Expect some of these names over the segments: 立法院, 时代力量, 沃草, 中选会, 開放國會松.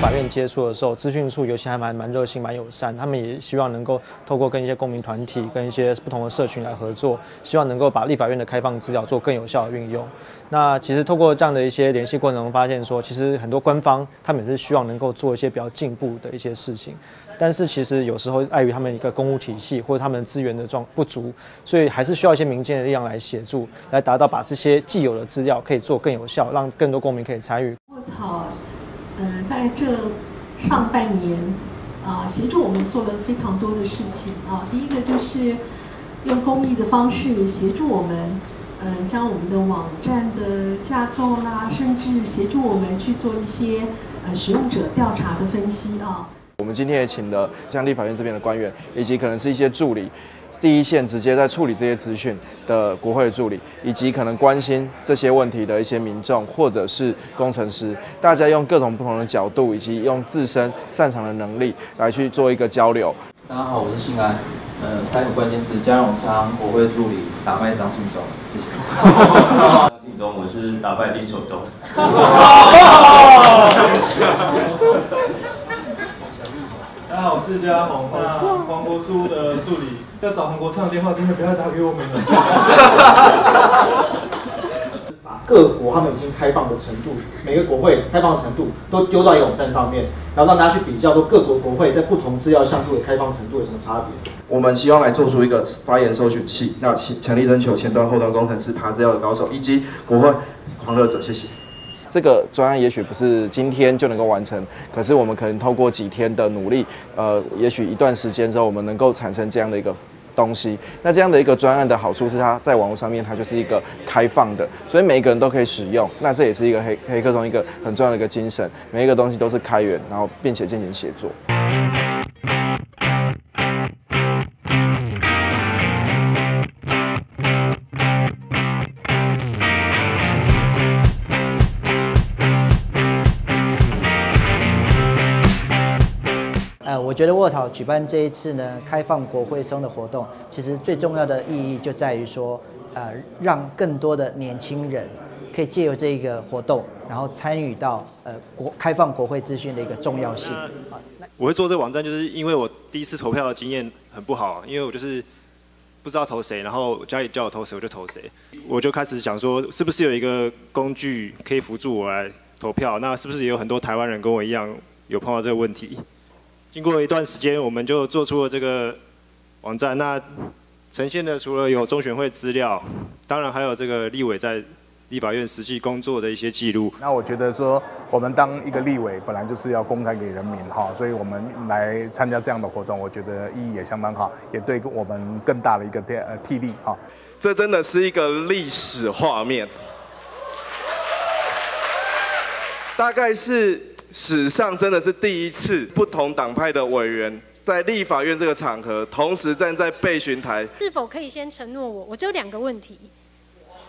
法院接触的时候，资讯处尤其还蛮热心、蛮友善，他们也希望能够透过跟一些公民团体、跟一些不同的社群来合作，希望能够把立法院的开放资料做更有效的运用。那其实透过这样的一些联系过程中，发现说，其实很多官方他们也是希望能够做一些比较进步的一些事情，但是其实有时候碍于他们一个公务体系或者他们资源的不足，所以还是需要一些民间的力量来协助，来达到把这些既有的资料可以做更有效，让更多公民可以参与。 在这上半年，协助我们做了非常多的事情第一个就是用公益的方式协助我们，将我们的网站的架构啦，甚至协助我们去做一些使用者调查的分析我们今天也请了像立法院这边的官员，以及可能是一些助理。 第一线直接在处理这些资讯的国会助理，以及可能关心这些问题的一些民众或者是工程师，大家用各种不同的角度，以及用自身擅长的能力来去做一个交流。大家好，我是信安，三个关键字：家永昌、国会助理、打败张信忠。谢谢。信忠，我是打败丁守中。大家好，我是嘉宏，黄国书的助理。 要找韩国唱的电话，真的不要打给我们了。把各国他们已经开放的程度，每个国会开放的程度都丢到一个网站上面，然后让大家去比较，说各国国会在不同资料项目的开放程度有什么差别。我们希望来做出一个发言搜寻器，那强力征求前端、后端工程师、爬资料的高手，以及国会狂热者。谢谢。 这个专案也许不是今天就能够完成，可是我们可能透过几天的努力，也许一段时间之后，我们能够产生这样的一个东西。那这样的一个专案的好处是，它在网络上面它就是一个开放的，所以每一个人都可以使用。那这也是一个黑客中一个很重要的一个精神，每一个东西都是开源，然后并且进行协作。我觉得沃草举办这一次呢开放国会松的活动，其实最重要的意义就在于说，让更多的年轻人可以借由这个活动，然后参与到开放国会资讯的一个重要性。我会做这个网站，就是因为我第一次投票的经验很不好，因为我就是不知道投谁，然后家里叫我投谁我就投谁，我就开始想说，是不是有一个工具可以辅助我来投票？那是不是也有很多台湾人跟我一样有碰到这个问题？ 经过一段时间，我们就做出了这个网站。那呈现的除了有中选会资料，当然还有这个立委在立法院实际工作的一些记录。那我觉得说，我们当一个立委本来就是要公开给人民哈，所以我们来参加这样的活动，我觉得意义也相当好，也对我们更大的一个替力哈。这真的是一个历史画面，大概是。 史上真的是第一次，不同党派的委员在立法院这个场合，同时站在备询台。是否可以先承诺我？我只有2个问题，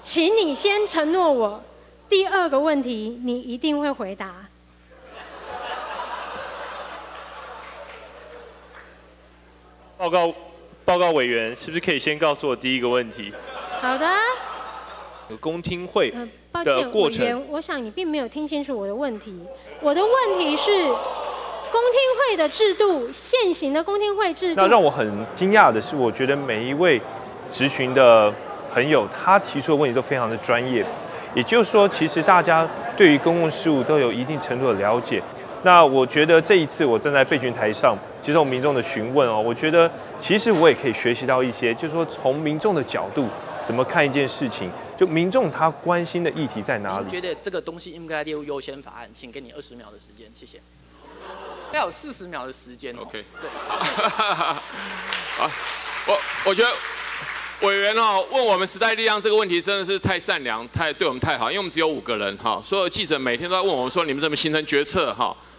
请你先承诺我。第2个问题，你一定会回答。报告委员，是不是可以先告诉我第1个问题？好的。公听会。 抱歉，委员，我想你并没有听清楚我的问题。我的问题是，公听会的制度，现行的公听会制度。那让我很惊讶的是，我觉得每一位质询的朋友，他提出的问题都非常的专业。也就是说，其实大家对于公共事务都有一定程度的了解。那我觉得这一次我站在备询台上接受民众的询问我觉得其实我也可以学习到一些，就是说从民众的角度。 怎么看一件事情？就民众他关心的议题在哪里？你觉得这个东西应该列入优先法案，请给你20秒的时间，谢谢。要有40秒的时间。OK。对。好，我觉得委员问我们时代力量这个问题真的是太善良，对我们太好，因为我们只有5个人所有记者每天都在问我们说你们怎么形成决策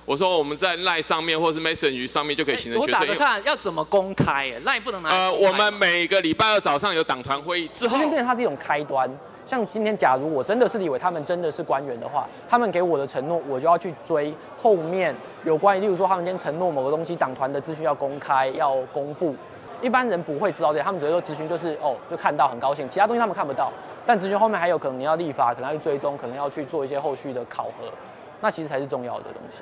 我说我们在 LINE 上面或是 Messenger 上面就可以形成决策。我打个岔，要怎么公开？LINE 不能拿。我们每个礼拜2早上有党团会议之后，变成它是一种开端。像今天，假如我真的是立委，他们真的是官员的话，他们给我的承诺，我就要去追后面有关于，例如说他们今天承诺某个东西，党团的资讯要公开、要公布。一般人不会知道这些，他们只会说咨询就是就看到很高兴，其他东西他们看不到。但咨询后面还有可能你要立法，可能要去追踪，可能要去做一些后续的考核，那其实才是重要的东西。